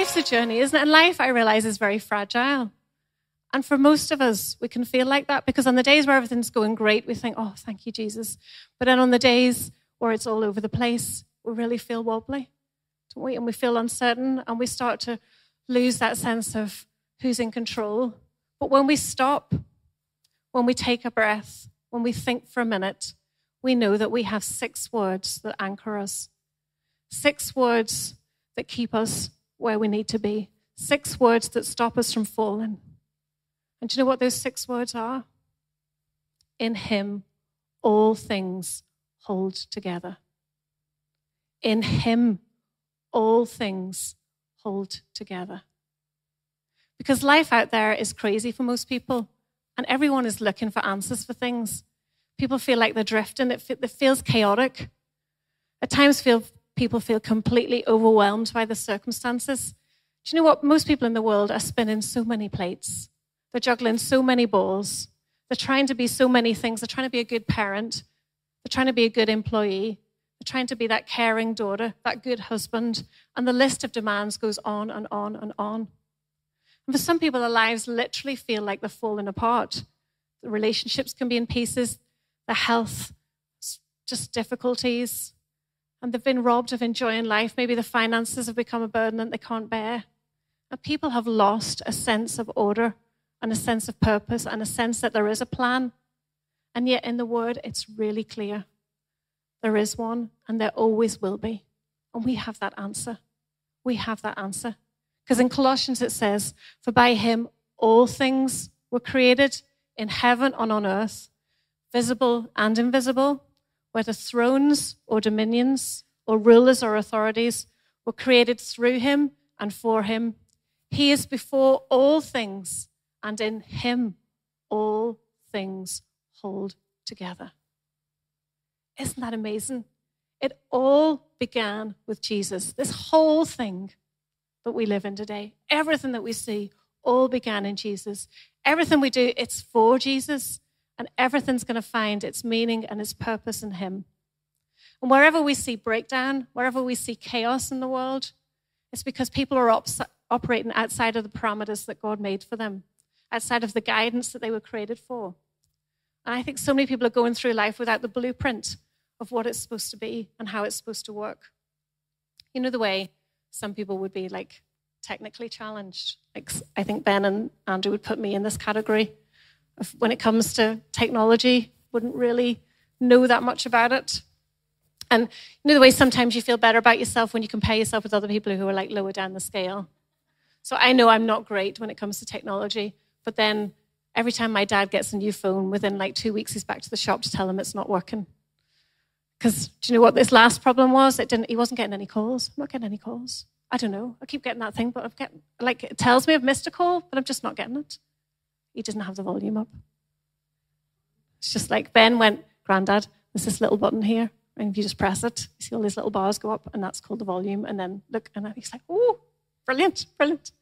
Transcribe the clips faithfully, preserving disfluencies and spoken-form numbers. life's a journey, isn't it? And life, I realize, is very fragile. And for most of us, we can feel like that because on the days where everything's going great, we think, oh, thank you, Jesus. But then on the days where it's all over the place, we really feel wobbly, don't we? And we feel uncertain and we start to lose that sense of who's in control. But when we stop, when we take a breath, when we think for a minute, we know that we have six words that anchor us, six words that keep us where we need to be, six words that stop us from falling. And do you know what those six words are? In him, all things hold together. In him, all things hold together. Because life out there is crazy for most people, and everyone is looking for answers for things. People feel like they're drifting. It, it feels chaotic. At times, feel, people feel completely overwhelmed by the circumstances. Do you know what? Most people in the world are spinning so many plates. They're juggling so many balls. They're trying to be so many things. They're trying to be a good parent. They're trying to be a good employee. They're trying to be that caring daughter, that good husband. And the list of demands goes on and on and on. And for some people, their lives literally feel like they're falling apart. The relationships can be in pieces. The health, just difficulties. And they've been robbed of enjoying life. Maybe the finances have become a burden that they can't bear. And people have lost a sense of order and a sense of purpose, and a sense that there is a plan. And yet in the Word, it's really clear. There is one, and there always will be. And we have that answer. We have that answer. Because in Colossians it says, for by him all things were created in heaven and on earth, visible and invisible, whether thrones or dominions or rulers or authorities were created through him and for him. He is before all things, and in him, all things hold together. Isn't that amazing? It all began with Jesus. This whole thing that we live in today, everything that we see, all began in Jesus. Everything we do, it's for Jesus. And everything's going to find its meaning and its purpose in him. And wherever we see breakdown, wherever we see chaos in the world, it's because people are ops- operating outside of the parameters that God made for them, outside of the guidance that they were created for. And I think so many people are going through life without the blueprint of what it's supposed to be and how it's supposed to work. You know the way some people would be like technically challenged. Like I think Ben and Andrew would put me in this category of when it comes to technology, wouldn't really know that much about it. And you know the way sometimes you feel better about yourself when you compare yourself with other people who are like lower down the scale. So I know I'm not great when it comes to technology. But then every time my dad gets a new phone, within like two weeks, he's back to the shop to tell him it's not working. Because do you know what this last problem was? It didn't. He wasn't getting any calls. I'm not getting any calls. I don't know. I keep getting that thing, but I've get, like it tells me I've missed a call, but I'm just not getting it. He didn't have the volume up. It's just like Ben went, Granddad, there's this little button here. And if you just press it, you see all these little bars go up, and that's called the volume. And then look, and he's like, oh, brilliant, brilliant.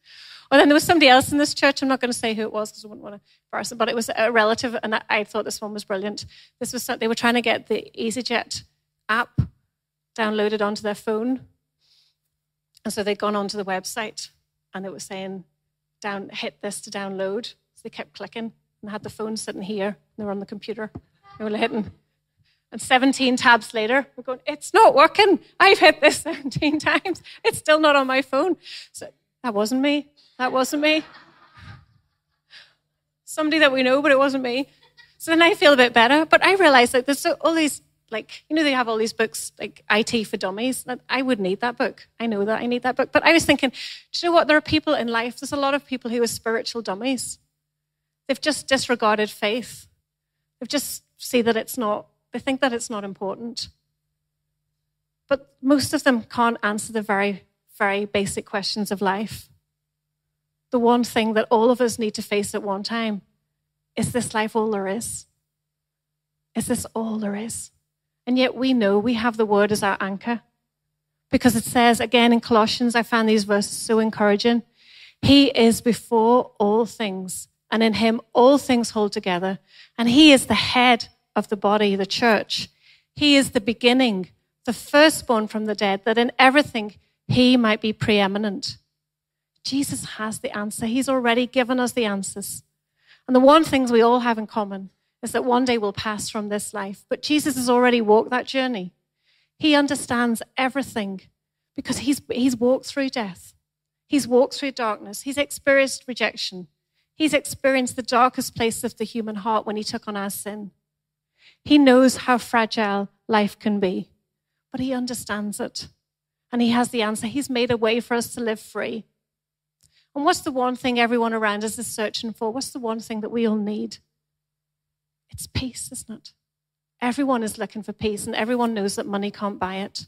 Well, then there was somebody else in this church. I'm not going to say who it was because I wouldn't want to embarrass them, but it was a relative, and I thought this one was brilliant. This was something, they were trying to get the EasyJet app downloaded onto their phone, and so they'd gone onto the website, and it was saying, "Down, hit this to download." So they kept clicking, and had the phone sitting here, and they were on the computer. They were hitting, and seventeen tabs later, we're going, "It's not working. I've hit this seventeen times. It's still not on my phone." So that wasn't me. That wasn't me. Somebody that we know, but it wasn't me. So then I feel a bit better. But I realize that there's all these, like, you know, they have all these books, like I T for Dummies. I would need that book. I know that I need that book. But I was thinking, do you know what? There are people in life, there's a lot of people who are spiritual dummies. They've just disregarded faith. They've just see that it's not, they think that it's not important. But most of them can't answer the very, very basic questions of life. The one thing that all of us need to face at one time, is this life all there is? Is this all there is? And yet we know we have the Word as our anchor. Because it says, again in Colossians, I found these verses so encouraging. He is before all things, and in him all things hold together. And he is the head of the body, the church. He is the beginning, the firstborn from the dead, that in everything he might be preeminent. Jesus has the answer. He's already given us the answers. And the one thing we all have in common is that one day we'll pass from this life. But Jesus has already walked that journey. He understands everything because he's, he's walked through death. He's walked through darkness. He's experienced rejection. He's experienced the darkest place of the human heart when he took on our sin. He knows how fragile life can be, but he understands it. And he has the answer. He's made a way for us to live free. And what's the one thing everyone around us is searching for? What's the one thing that we all need? It's peace, isn't it? Everyone is looking for peace, and everyone knows that money can't buy it.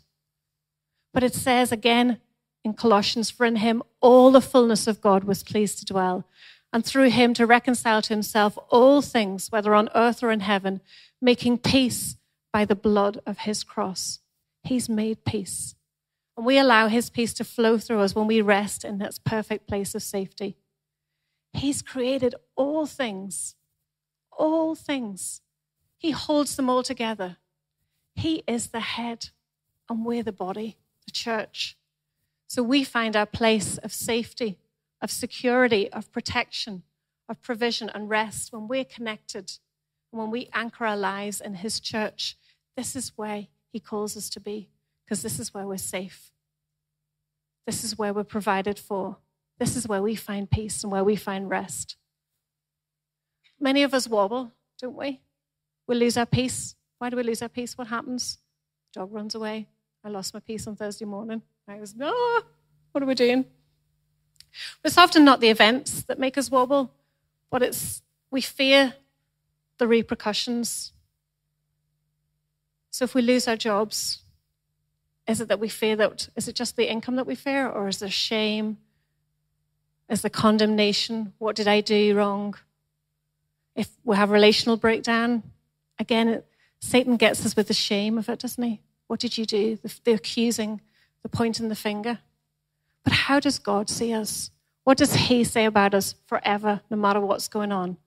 But it says again in Colossians, for in him all the fullness of God was pleased to dwell, and through him to reconcile to himself all things, whether on earth or in heaven, making peace by the blood of his cross. He's made peace. And we allow his peace to flow through us when we rest in that perfect place of safety. He's created all things, all things. He holds them all together. He is the head, and we're the body, the church. So we find our place of safety, of security, of protection, of provision and rest when we're connected, when we anchor our lives in his church. This is where he calls us to be, because this is where we're safe. This is where we're provided for. This is where we find peace and where we find rest. Many of us wobble, don't we? We lose our peace. Why do we lose our peace? What happens? Dog runs away. I lost my peace on Thursday morning. I was, no, oh, what are we doing? But it's often not the events that make us wobble, but it's we fear the repercussions. So if we lose our jobs, is it that we fear that? Is it just the income that we fear, or is there shame? Is there condemnation? What did I do wrong? If we have a relational breakdown, again, Satan gets us with the shame of it, doesn't he? What did you do? The, the accusing, the pointing the finger. But how does God see us? What does he say about us forever, no matter what's going on?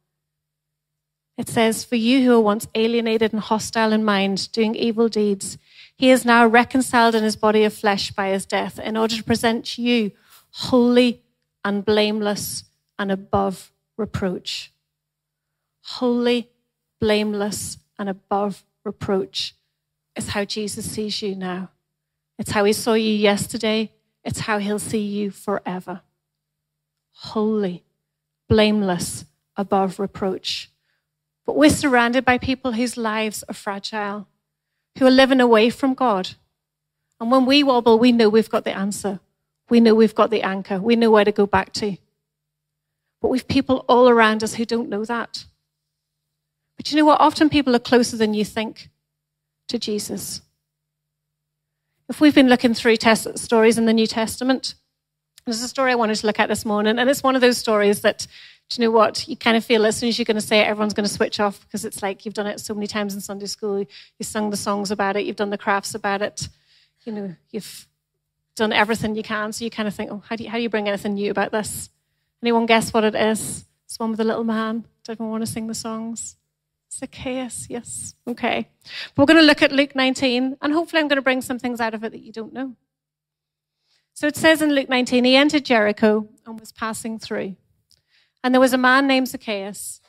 It says, for you who were once alienated and hostile in mind, doing evil deeds, he is now reconciled in his body of flesh by his death, in order to present you holy and blameless and above reproach. Holy, blameless, and above reproach is how Jesus sees you now. It's how he saw you yesterday. It's how he'll see you forever. Holy, blameless, above reproach. But we're surrounded by people whose lives are fragile, who are living away from God. And when we wobble, we know we've got the answer. We know we've got the anchor. We know where to go back to. But we've people all around us who don't know that. But you know what? Often people are closer than you think to Jesus. If we've been looking through test- stories in the New Testament, there's a story I wanted to look at this morning, and it's one of those stories that, do you know what, you kind of feel as soon as you're going to say it, everyone's going to switch off, because it's like you've done it so many times in Sunday school. You've sung the songs about it. You've done the crafts about it. You know, you've done everything you can. So you kind of think, oh, how do you, how do you bring anything new about this? Anyone guess what it is? It's one with a little man. Does everyone want to sing the songs? Zacchaeus, yes. Okay. But we're going to look at Luke nineteen, and hopefully I'm going to bring some things out of it that you don't know. So it says in Luke nineteen, he entered Jericho and was passing through. And there was a man named Zacchaeus.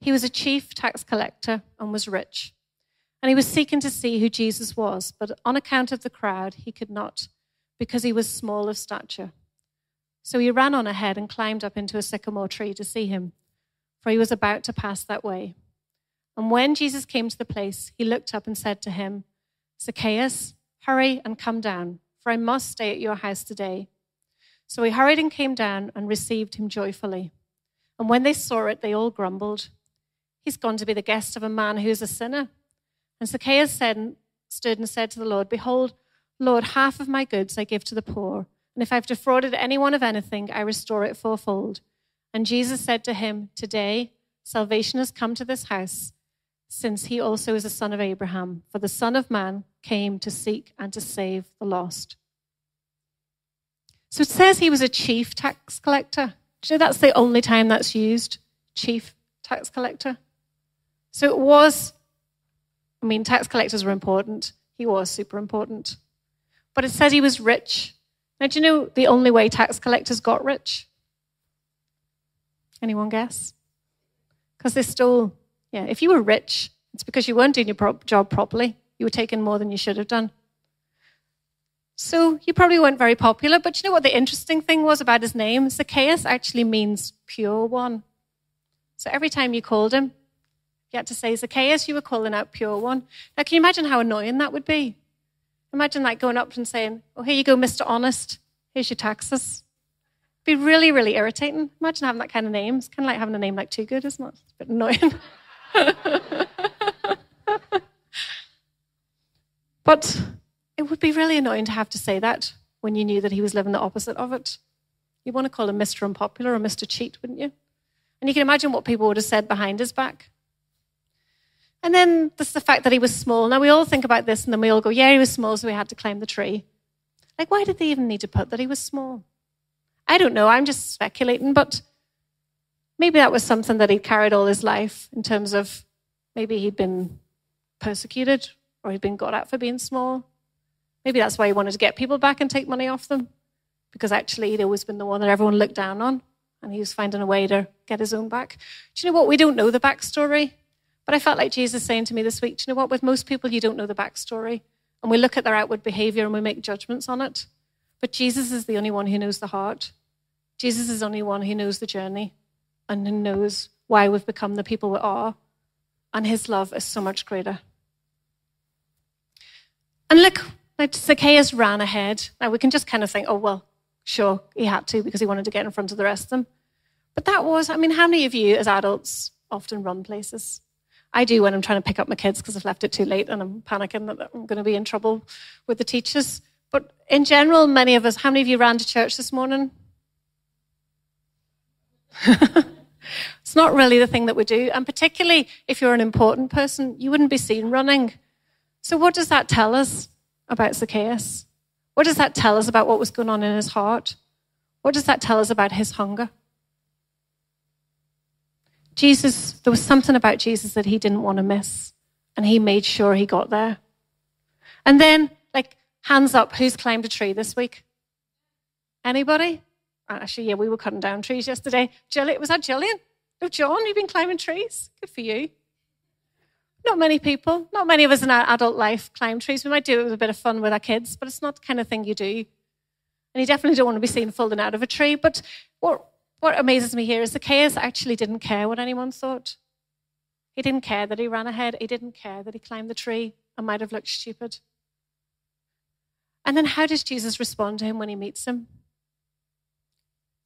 He was a chief tax collector and was rich. And he was seeking to see who Jesus was, but on account of the crowd, he could not, because he was small of stature. So he ran on ahead and climbed up into a sycamore tree to see him, for he was about to pass that way. And when Jesus came to the place, he looked up and said to him, Zacchaeus, hurry and come down, for I must stay at your house today. So he hurried and came down and received him joyfully. And when they saw it, they all grumbled, he's gone to be the guest of a man who is a sinner. And Zacchaeus said, stood and said to the Lord, behold, Lord, half of my goods I give to the poor, and if I've defrauded anyone of anything, I restore it fourfold. And Jesus said to him, today salvation has come to this house, since he also is a son of Abraham, for the Son of Man came to seek and to save the lost. So it says he was a chief tax collector. Do you know that's the only time that's used? Chief tax collector. So it was, I mean, tax collectors were important. He was super important. But it said he was rich. Now, do you know the only way tax collectors got rich? Anyone guess? Because they stole. Yeah, if you were rich, it's because you weren't doing your pro- job properly. You were taking more than you should have done. So you probably weren't very popular, but you know what the interesting thing was about his name? Zacchaeus actually means pure one. So every time you called him, you had to say, Zacchaeus, you were calling out pure one. Now, can you imagine how annoying that would be? Imagine like going up and saying, oh, here you go, Mister Honest. Here's your taxes. It'd be really, really irritating. Imagine having that kind of name. It's kind of like having a name like Too Good, isn't it? It's a bit annoying. But it would be really annoying to have to say that when you knew that he was living the opposite of it. You'd want to call him Mister Unpopular or Mister Cheat, wouldn't you? And you can imagine what people would have said behind his back. And then there's the fact that he was small. Now, we all think about this, and then we all go, yeah, he was small, so he had to climb the tree. Like, why did they even need to put that he was small? I don't know. I'm just speculating, but maybe that was something that he carried all his life in terms of maybe he'd been persecuted or he'd been got at for being small. Maybe that's why he wanted to get people back and take money off them, because actually he'd always been the one that everyone looked down on, and he was finding a way to get his own back. Do you know what? We don't know the backstory. But I felt like Jesus saying to me this week, do you know what, with most people, you don't know the backstory. And we look at their outward behavior and we make judgments on it. But Jesus is the only one who knows the heart. Jesus is the only one who knows the journey and who knows why we've become the people we are. And his love is so much greater. And look, like Zacchaeus ran ahead. Now, we can just kind of think, oh, well, sure, he had to because he wanted to get in front of the rest of them. But that was, I mean, how many of you as adults often run places? I do when I'm trying to pick up my kids because I've left it too late and I'm panicking that I'm going to be in trouble with the teachers. But in general, many of us, how many of you ran to church this morning? It's not really the thing that we do. And particularly if you're an important person, you wouldn't be seen running. So what does that tell us about Zacchaeus? What does that tell us about what was going on in his heart? What does that tell us about his hunger? Jesus, there was something about Jesus that he didn't want to miss, and he made sure he got there. And then, like, hands up, who's climbed a tree this week? Anybody? Actually, yeah, we were cutting down trees yesterday. Jillian, was that Jillian? No, John, you've been climbing trees? Good for you. Not many people, not many of us in our adult life climb trees. We might do it with a bit of fun with our kids, but it's not the kind of thing you do. And you definitely don't want to be seen falling out of a tree, but what... What amazes me here is Zacchaeus actually didn't care what anyone thought. He didn't care that he ran ahead. He didn't care that he climbed the tree and might have looked stupid. And then how does Jesus respond to him when he meets him?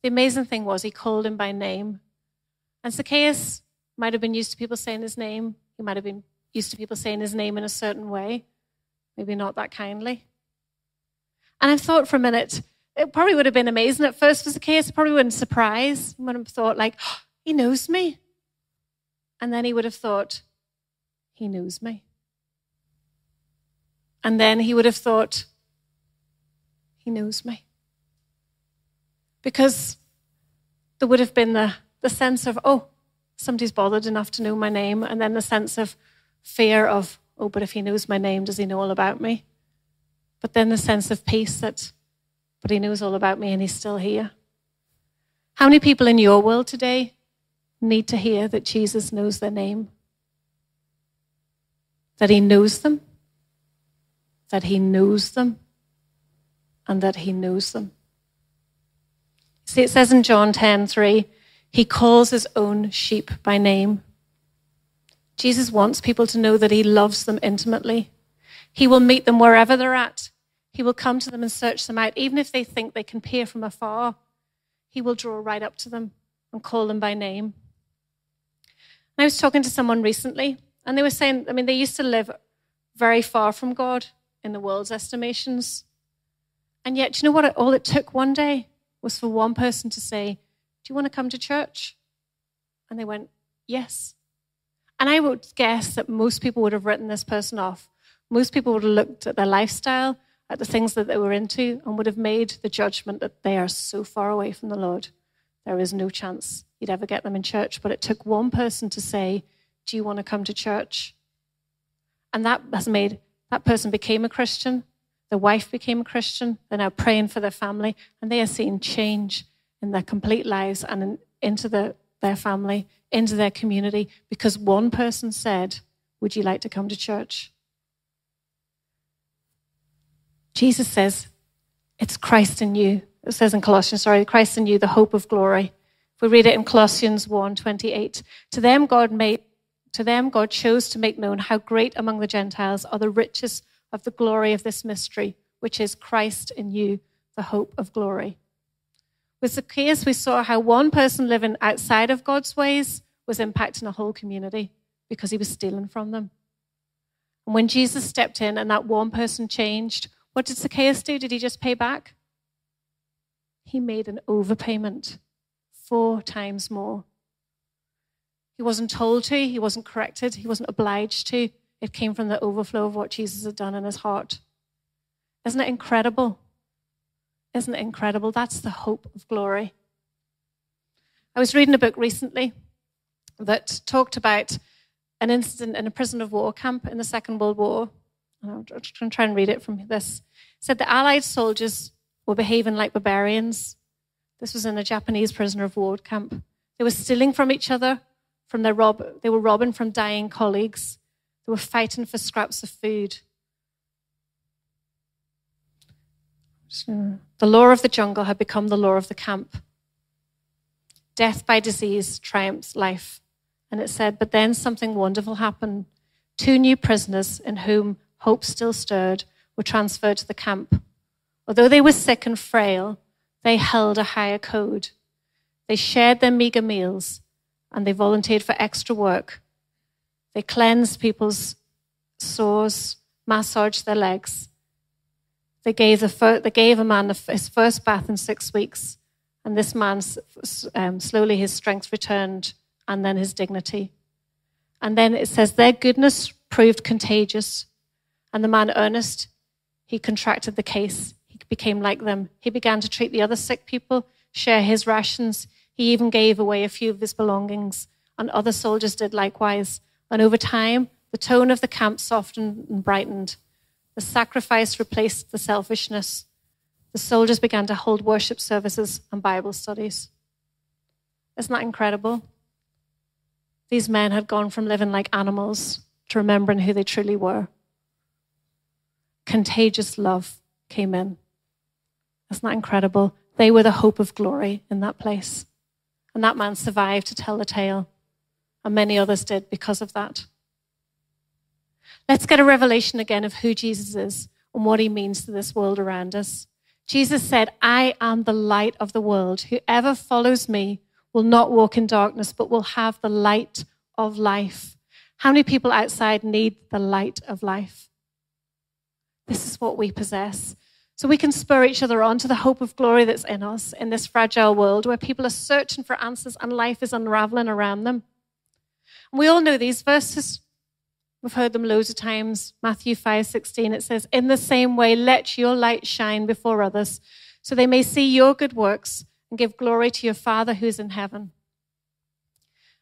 The amazing thing was he called him by name. And Zacchaeus might have been used to people saying his name. He might have been used to people saying his name in a certain way. Maybe not that kindly. And I thought for a minute, it probably would have been amazing at first for Zacchaeus. It probably wouldn't surprise. He would have thought, like, oh, he knows me. And then he would have thought, he knows me. And then he would have thought, he knows me. Because there would have been the, the sense of, oh, somebody's bothered enough to know my name. And then the sense of fear of, oh, but if he knows my name, does he know all about me? But then the sense of peace that, but he knows all about me and he's still here. How many people in your world today need to hear that Jesus knows their name? That he knows them, that he knows them, and that he knows them. See, it says in John ten three, he calls his own sheep by name. Jesus wants people to know that he loves them intimately. He will meet them wherever they're at. He will come to them and search them out. Even if they think they can peer from afar, he will draw right up to them and call them by name. And I was talking to someone recently, and they were saying, I mean, they used to live very far from God in the world's estimations. And yet, do you know what? All it took one day was for one person to say, do you want to come to church? And they went, yes. And I would guess that most people would have written this person off. Most people would have looked at their lifestyle, at the things that they were into, and would have made the judgment that they are so far away from the Lord. There is no chance you'd ever get them in church. But it took one person to say, do you want to come to church? And that has made, that person became a Christian. Their wife became a Christian. They're now praying for their family. And they are seeing change in their complete lives and in, into the, their family, into their community, because one person said, would you like to come to church? Jesus says, it's Christ in you. It says in Colossians, sorry, Christ in you, the hope of glory. If we read it in Colossians one twenty-eight, to them God made, to them God chose to make known how great among the Gentiles are the riches of the glory of this mystery, which is Christ in you, the hope of glory. With Zacchaeus, we saw how one person living outside of God's ways was impacting a whole community because he was stealing from them. And when Jesus stepped in and that one person changed, what did Zacchaeus do? Did he just pay back? He made an overpayment four times more. He wasn't told to, he wasn't corrected, he wasn't obliged to. It came from the overflow of what Jesus had done in his heart. Isn't it incredible? Isn't it incredible? That's the hope of glory. I was reading a book recently that talked about an incident in a prisoner of war camp in the Second World War. I'm going to try and read it from this. It said the Allied soldiers were behaving like barbarians. This was in a Japanese prisoner of war camp. They were stealing from each other. From their rob- they were robbing from dying colleagues. They were fighting for scraps of food. Sure. The law of the jungle had become the law of the camp. Death by disease triumphs life. And it said, but then something wonderful happened. Two new prisoners in whom hope still stirred were transferred to the camp. Although they were sick and frail, they held a higher code. They shared their meager meals and they volunteered for extra work. They cleansed people's sores, massaged their legs. They gave, the fir- they gave a man his first bath in six weeks, and this man, um, slowly his strength returned, and then his dignity. And then it says, their goodness proved contagious, and the man Ernest, he contracted the case. He became like them. He began to treat the other sick people, share his rations. He even gave away a few of his belongings, and other soldiers did likewise. And over time, the tone of the camp softened and brightened. The sacrifice replaced the selfishness. The soldiers began to hold worship services and Bible studies. Isn't that incredible? These men had gone from living like animals to remembering who they truly were. Contagious love came in. Isn't that incredible? They were the hope of glory in that place. And that man survived to tell the tale. And many others did because of that. Let's get a revelation again of who Jesus is and what he means to this world around us. Jesus said, I am the light of the world. Whoever follows me will not walk in darkness, but will have the light of life. How many people outside need the light of life? This is what we possess. So we can spur each other on to the hope of glory that's in us in this fragile world where people are searching for answers and life is unraveling around them. We all know these verses. We've heard them loads of times. Matthew five sixteen, it says, in the same way, let your light shine before others, so they may see your good works and give glory to your Father who is in heaven.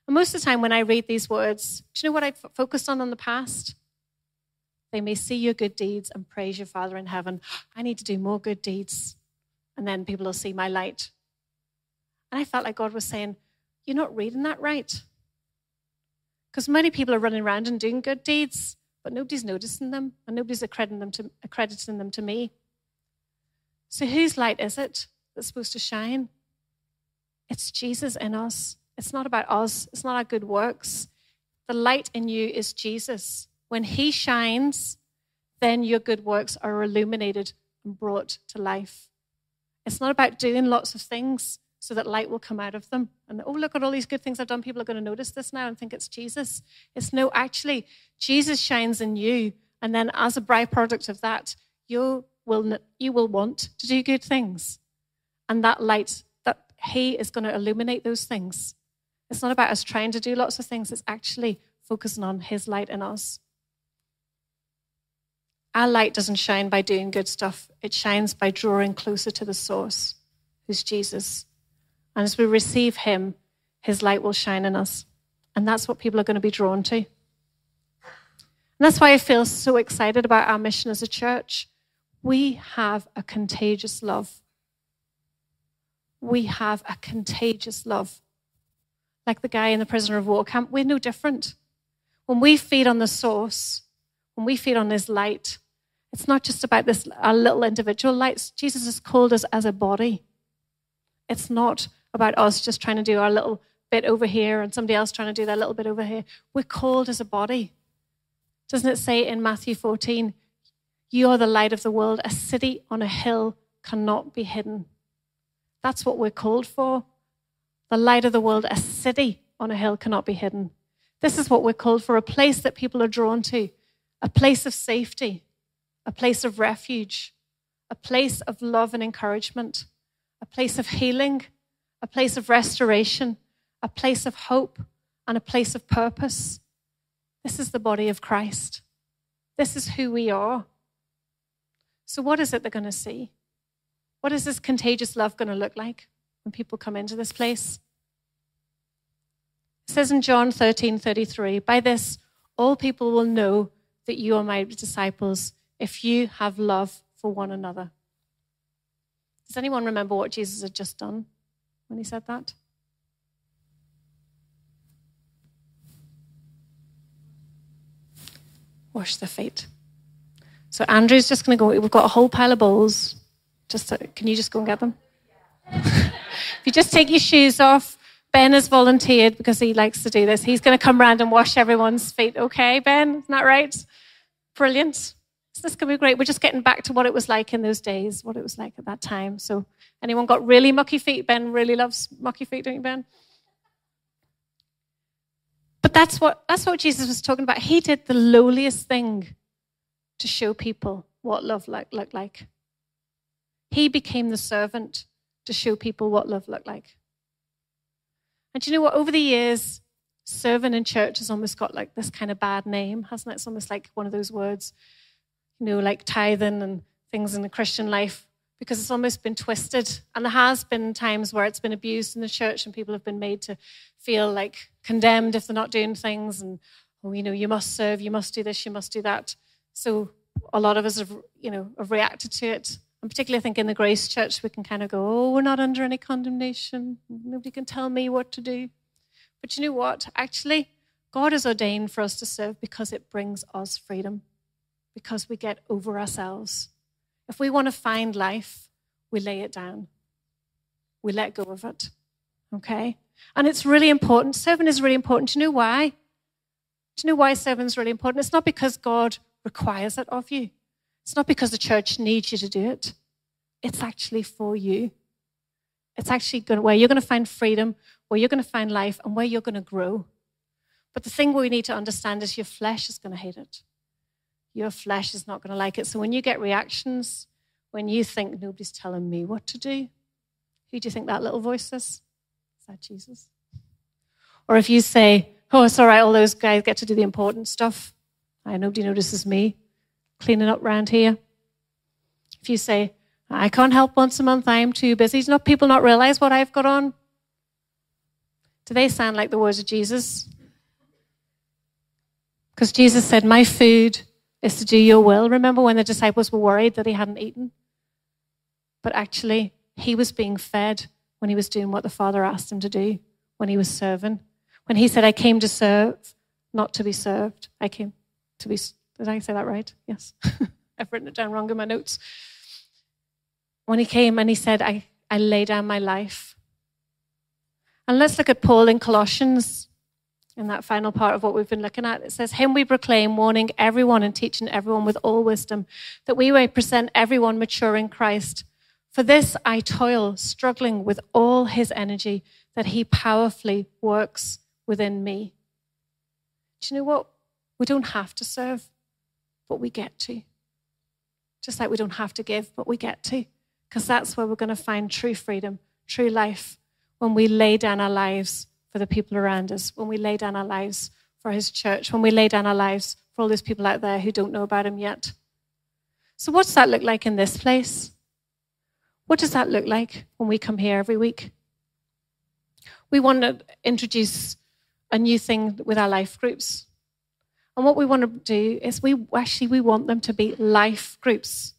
And most of the time when I read these words, do you know what I've focused on in the past? They may see your good deeds and praise your Father in heaven. I need to do more good deeds, and then people will see my light. And I felt like God was saying, you're not reading that right. Because many people are running around and doing good deeds, but nobody's noticing them and nobody's accrediting them to, accrediting them to me. So whose light is it that's supposed to shine? It's Jesus in us. It's not about us. It's not our good works. The light in you is Jesus. When he shines, then your good works are illuminated and brought to life. It's not about doing lots of things so that light will come out of them. And, oh, look at all these good things I've done. People are going to notice this now and think it's Jesus. It's no, actually, Jesus shines in you. And then as a byproduct of that, you will you will want to do good things. And that light, that he is going to illuminate those things. It's not about us trying to do lots of things. It's actually focusing on his light in us. Our light doesn't shine by doing good stuff. It shines by drawing closer to the source, who's Jesus. And as we receive him, his light will shine in us. And that's what people are going to be drawn to. And that's why I feel so excited about our mission as a church. We have a contagious love. We have a contagious love. like the guy in the prisoner of war camp, we're no different. When we feed on the source, when we feed on his light, it's not just about this our little individual lights. Jesus has called us as a body. It's not about us just trying to do our little bit over here and somebody else trying to do their little bit over here. We're called as a body. Doesn't it say in Matthew fourteen, you are the light of the world. A city on a hill cannot be hidden. That's what we're called for. The light of the world, a city on a hill cannot be hidden. This is what we're called for, a place that people are drawn to, a place of safety, a place of refuge, a place of love and encouragement, a place of healing, a place of restoration, a place of hope, and a place of purpose. This is the body of Christ. This is who we are. So what is it they're going to see? What is this contagious love going to look like when people come into this place? It says in John thirteen thirty-three, by this, all people will know that you are my disciples if you have love for one another. Does anyone remember what Jesus had just done when he said that? Wash their feet. So Andrew's just going to go, we've got a whole pile of bowls. Just to, can you just go and get them? If you just take your shoes off, Ben has volunteered because he likes to do this. He's going to come round and wash everyone's feet. Okay, Ben, isn't that right? Brilliant. So this is going to be great. We're just getting back to what it was like in those days, what it was like at that time. So anyone got really mucky feet? Ben really loves mucky feet, don't you, Ben? But that's what that's what Jesus was talking about. He did the lowliest thing to show people what love looked like. He became the servant to show people what love looked like. And do you know what? Over the years, serving in church has almost got like this kind of bad name, hasn't it? It's almost like one of those words, you know, like tithing and things in the Christian life, because it's almost been twisted. And there has been times where it's been abused in the church and people have been made to feel like condemned if they're not doing things. And, oh, you know, you must serve, you must do this, you must do that. So a lot of us have, you know, have reacted to it. And particularly, I think, in the Grace Church, we can kind of go, oh, we're not under any condemnation. Nobody can tell me what to do. But you know what? Actually, God has ordained for us to serve because it brings us freedom, because we get over ourselves. If we want to find life, we lay it down. We let go of it, okay? And it's really important. Serving is really important. Do you know why? Do you know why serving is really important? It's not because God requires it of you. It's not because the church needs you to do it. It's actually for you. It's actually going to, where you're going to find freedom, where you're going to find life, and where you're going to grow. But the thing we need to understand is your flesh is going to hate it. Your flesh is not going to like it. So when you get reactions, when you think, nobody's telling me what to do, who do you think that little voice is? Is that Jesus? Or if you say, oh, it's all right, all those guys get to do the important stuff. I, nobody notices me cleaning up round here. If you say, I can't help once a month, I'm too busy, do people not realize what I've got on? Do they sound like the words of Jesus? Because Jesus said, my food is to do your will. Remember when the disciples were worried that he hadn't eaten? But actually, he was being fed when he was doing what the Father asked him to do, when he was serving. When he said, I came to serve, not to be served. I came to be served. Did I say that right? Yes. I've written it down wrong in my notes. When he came and he said, I, I lay down my life. And let's look at Paul in Colossians, in that final part of what we've been looking at. It says, him we proclaim, warning everyone and teaching everyone with all wisdom, that we may present everyone mature in Christ. For this I toil, struggling with all his energy, that he powerfully works within me. Do you know what? We don't have to serve, but we get to. Just like we don't have to give, but we get to. Because that's where we're going to find true freedom, true life, when we lay down our lives for the people around us, when we lay down our lives for his church, when we lay down our lives for all those people out there who don't know about him yet. So what's that look like in this place? What does that look like when we come here every week? We want to introduce a new thing with our life groups. And what we want to do is we actually, we want them to be life groups,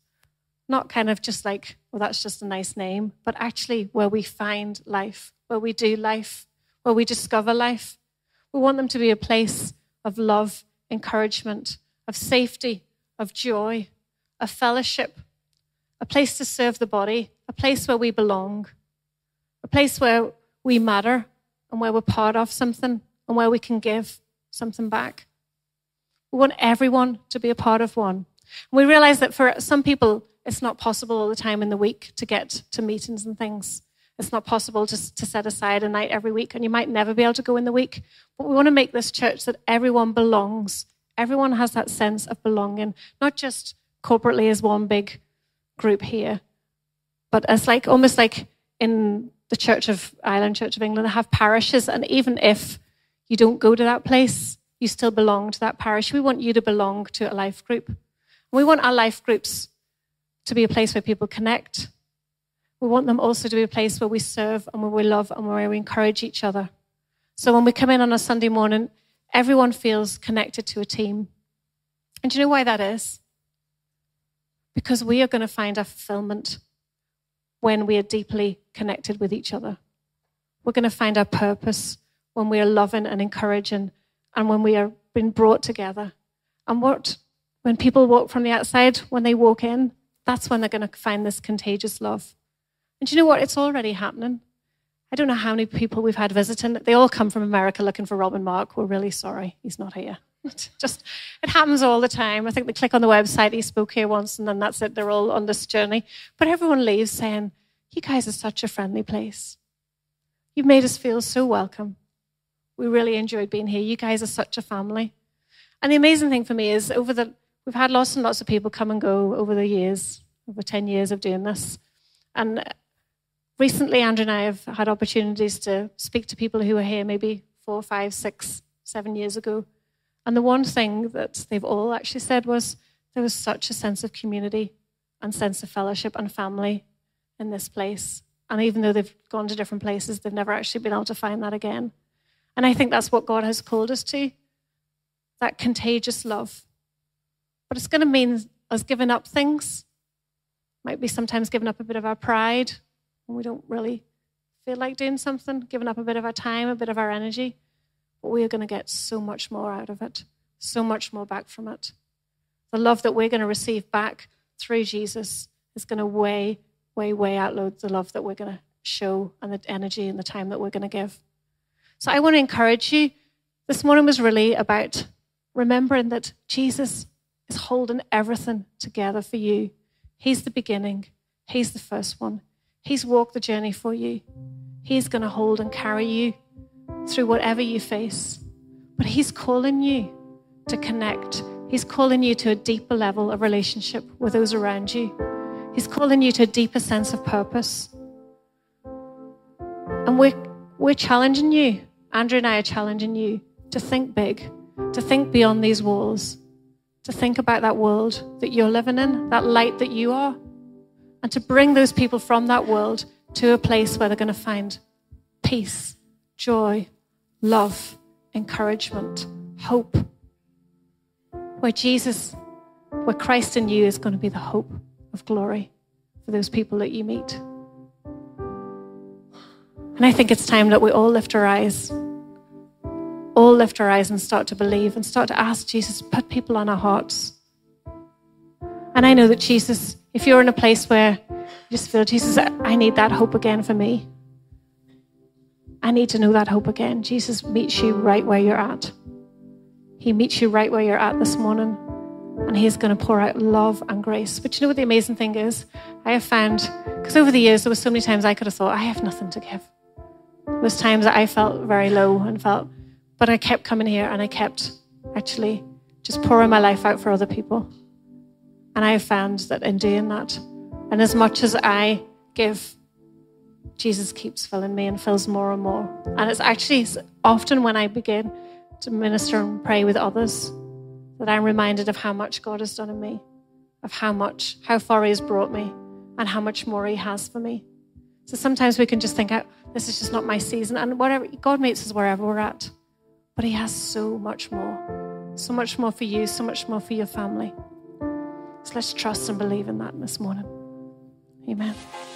not kind of just like, well, that's just a nice name, but actually where we find life, where we do life, where we discover life. We want them to be a place of love, encouragement, of safety, of joy, of fellowship, a place to serve the body, a place where we belong, a place where we matter and where we're part of something and where we can give something back. We want everyone to be a part of one. And we realize that for some people, it's not possible all the time in the week to get to meetings and things. It's not possible just to set aside a night every week, and you might never be able to go in the week. But we want to make this church that everyone belongs. Everyone has that sense of belonging, not just corporately as one big group here, but as like almost like in the Church of Ireland, Church of England, they have parishes, and even if you don't go to that place, you still belong to that parish. We want you to belong to a life group. We want our life groups to be a place where people connect. We want them also to be a place where we serve and where we love and where we encourage each other. So when we come in on a Sunday morning, everyone feels connected to a team. And do you know why that is? Because we are going to find our fulfillment when we are deeply connected with each other. We're going to find our purpose when we are loving and encouraging and when we are being brought together. And what when people walk from the outside, when they walk in, that's when they're going to find this contagious love. And do you know what? It's already happening. I don't know how many people we've had visiting. They all come from America looking for Robin Mark. We're really sorry. He's not here. Just, it happens all the time. I think they click on the website. He spoke here once, and then that's it. They're all on this journey. But everyone leaves saying, you guys are such a friendly place. You've made us feel so welcome. We really enjoyed being here. You guys are such a family. And the amazing thing for me is over the We've had lots and lots of people come and go over the years, over ten years of doing this. And recently, Andrew and I have had opportunities to speak to people who were here maybe four, five, six, seven years ago. And the one thing that they've all actually said was there was such a sense of community and sense of fellowship and family in this place. And even though they've gone to different places, they've never actually been able to find that again. And I think that's what God has called us to, that contagious love. But it's going to mean us giving up things. Might be sometimes giving up a bit of our pride when we don't really feel like doing something, giving up a bit of our time, a bit of our energy. But we are going to get so much more out of it, so much more back from it. The love that we're going to receive back through Jesus is going to way, way, way outload the love that we're going to show and the energy and the time that we're going to give. So I want to encourage you. This morning was really about remembering that Jesus is holding everything together for you. He's the beginning. He's the first one. He's walked the journey for you. He's going to hold and carry you through whatever you face. But he's calling you to connect. He's calling you to a deeper level of relationship with those around you. He's calling you to a deeper sense of purpose. And we're, we're challenging you. Andrew and I are challenging you to think big, to think beyond these walls, to think about that world that you're living in, that light that you are, and to bring those people from that world to a place where they're going to find peace, joy, love, encouragement, hope, where Jesus, where Christ in you is going to be the hope of glory for those people that you meet. And I think it's time that we all lift our eyes All lift our eyes and start to believe and start to ask Jesus, put people on our hearts. And I know that Jesus, if you're in a place where you just feel, Jesus, I need that hope again for me. I need to know that hope again. Jesus meets you right where you're at. He meets you right where you're at this morning. And he's going to pour out love and grace. But you know what the amazing thing is? I have found, because over the years, there were so many times I could have thought, I have nothing to give. There was times that I felt very low and felt, but I kept coming here and I kept actually just pouring my life out for other people. And I have found that in doing that, and as much as I give, Jesus keeps filling me and fills more and more. And it's actually often when I begin to minister and pray with others that I'm reminded of how much God has done in me, of how much, how far he has brought me and how much more he has for me. So sometimes we can just think, this is just not my season. And whatever God meets us wherever we're at. But he has so much more, so much more for you, so much more for your family. So let's trust and believe in that this morning. Amen.